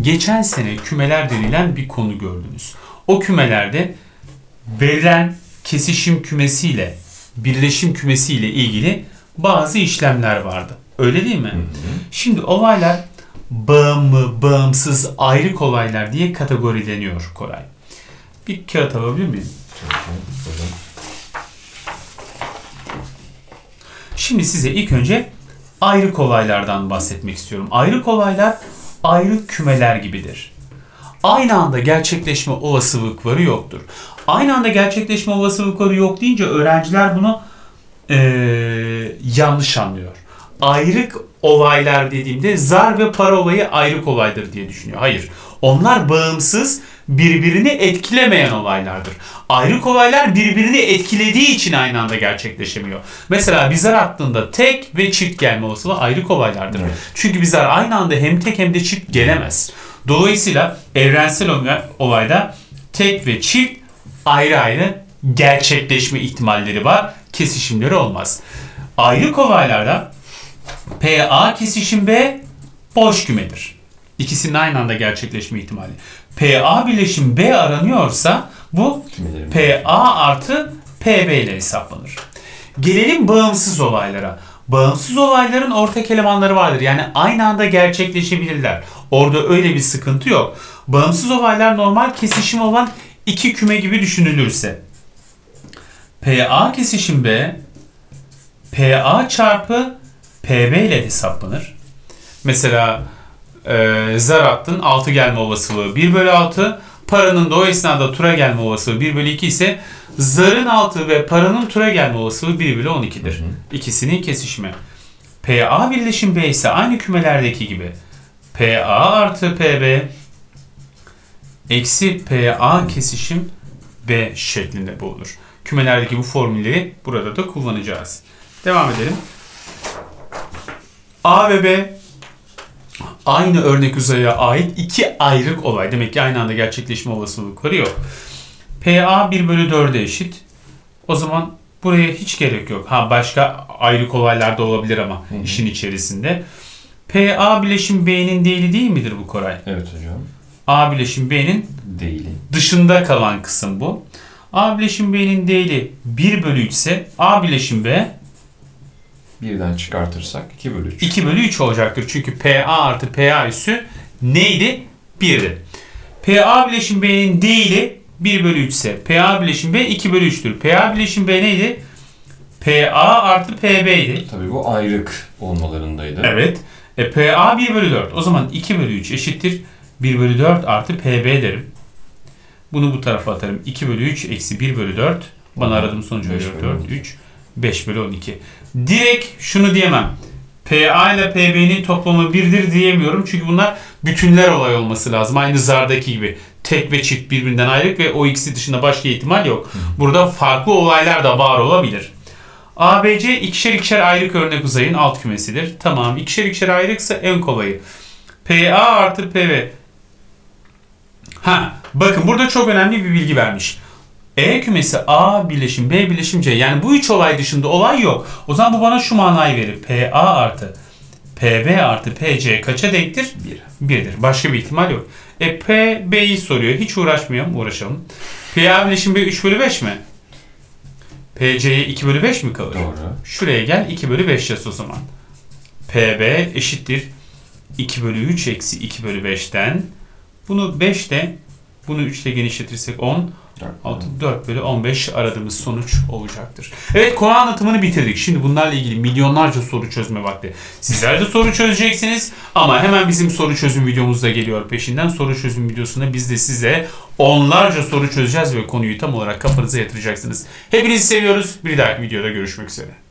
Geçen sene kümeler denilen bir konu gördünüz. O kümelerde verilen kesişim kümesiyle, birleşim kümesiyle ilgili bazı işlemler vardı. Öyle değil mi? Hı hı. Şimdi olaylar bağımlı, bağımsız, ayrık olaylar diye kategorileniyor Koray. Bir kağıt alabilir miyim? Şimdi size ilk önce ayrık olaylardan bahsetmek istiyorum. Ayrık olaylar ayrık kümeler gibidir. Aynı anda gerçekleşme olasılıkları yoktur. Aynı anda gerçekleşme olasılıkları yok deyince öğrenciler bunu ee, yanlış anlıyor. Ayrık olaylar dediğimde zar ve para olayı ayrık olaydır diye düşünüyor. Hayır. Onlar bağımsız, birbirini etkilemeyen olaylardır. Ayrık olaylar birbirini etkilediği için aynı anda gerçekleşemiyor. Mesela bir zar attığında tek ve çift gelme olasılığı ayrık olaylardır. Evet. Çünkü bir zar aynı anda hem tek hem de çift gelemez. Dolayısıyla evrensel olayda tek ve çift ayrı ayrı gerçekleşme ihtimalleri var. Kesişimleri olmaz. Ayrık olaylarda P A kesişim B boş kümedir. İkisinin aynı anda gerçekleşme ihtimali. P A birleşim B aranıyorsa bu P A artı P B ile hesaplanır. Gelelim bağımsız olaylara. Bağımsız olayların ortak elemanları vardır. Yani aynı anda gerçekleşebilirler. Orada öyle bir sıkıntı yok. Bağımsız olaylar normal kesişim olan iki küme gibi düşünülürse. P A kesişim B, P A çarpı P B ile hesaplanır. Mesela e, zar attın, altı gelme olasılığı bir bölü altı. Paranın da o esnada tura gelme olasılığı bir bölü iki ise zarın altı ve paranın tura gelme olasılığı bir bölü on ikidir. Hı hı. İkisinin kesişimi. P A birleşim B ise aynı kümelerdeki gibi. P A artı P B eksi P A kesişim B şeklinde bulunur. Kümelerdeki bu formülleri burada da kullanacağız. Devam edelim. A ve B aynı örnek uzaya ait iki ayrık olay. Demek ki aynı anda gerçekleşme olasılıkları yok. P A bir bölü dörde eşit. O zaman buraya hiç gerek yok. Ha, başka ayrık olaylar da olabilir ama hı hı. işin içerisinde. P A bileşim B'nin değili değil midir bu Koray? Evet hocam. A bileşim B'nin değili. Dışında kalan kısım bu. A bileşim B'nin değili bir bölü üç ise A bileşim B birden çıkartırsak iki bölü üç. iki bölü üç olacaktır. Çünkü P A artı P A üssü neydi? birdi. P A bileşim B'nin değili bir bölü üç ise P A bileşim B iki bölü üçtür. P A bileşim B neydi? P A artı P B idi. Tabii bu ayrık olmalarındaydı. Evet. E, P A bir bölü dört. O zaman iki bölü üç eşittir bir bölü dört artı P B derim. Bunu bu tarafa atarım. iki bölü üç eksi bir bölü dört. Bana aradığım sonucu veriyor. dört, üç. beş bölü on iki. Direkt şunu diyemem. P A ile P B'nin toplamı birdir diyemiyorum. Çünkü bunlar bütünler olay olması lazım. Aynı zardaki gibi. Tek ve çift birbirinden ayrık ve o ikisi dışında başka ihtimal yok. Burada farklı olaylar da var olabilir. A B C ikişer ikişer ayrık örnek uzayın alt kümesidir. Tamam, ikişer ikişer ayrıksa en kolayı. P A artı P B. Ha, bakın burada çok önemli bir bilgi vermiş. E kümesi A birleşim B birleşim C. Yani bu üç olay dışında olay yok. O zaman bu bana şu manayı verir. P A artı P B artı P C kaça denktir? birdir. Başka bir ihtimal yok. E P B'yi soruyor. Hiç uğraşmıyorum. Uğraşalım. P A birleşim B üç bölü beş mi? P C'ye iki bölü beş mi kalır? Doğru. Şuraya gel, iki bölü beş yaz o zaman. P B eşittir iki bölü üç eksi iki bölü beşten. Bunu beşte, bunu üçte genişletirsek on. dört bölü on beş aradığımız sonuç olacaktır. Evet, konu anlatımını bitirdik. Şimdi bunlarla ilgili milyonlarca soru çözme vakti. Sizler de soru çözeceksiniz ama hemen bizim soru çözüm videomuz da geliyor peşinden. Soru çözüm videosunda biz de size onlarca soru çözeceğiz ve konuyu tam olarak kafanıza yatıracaksınız. Hepinizi seviyoruz. Bir dahaki videoda görüşmek üzere.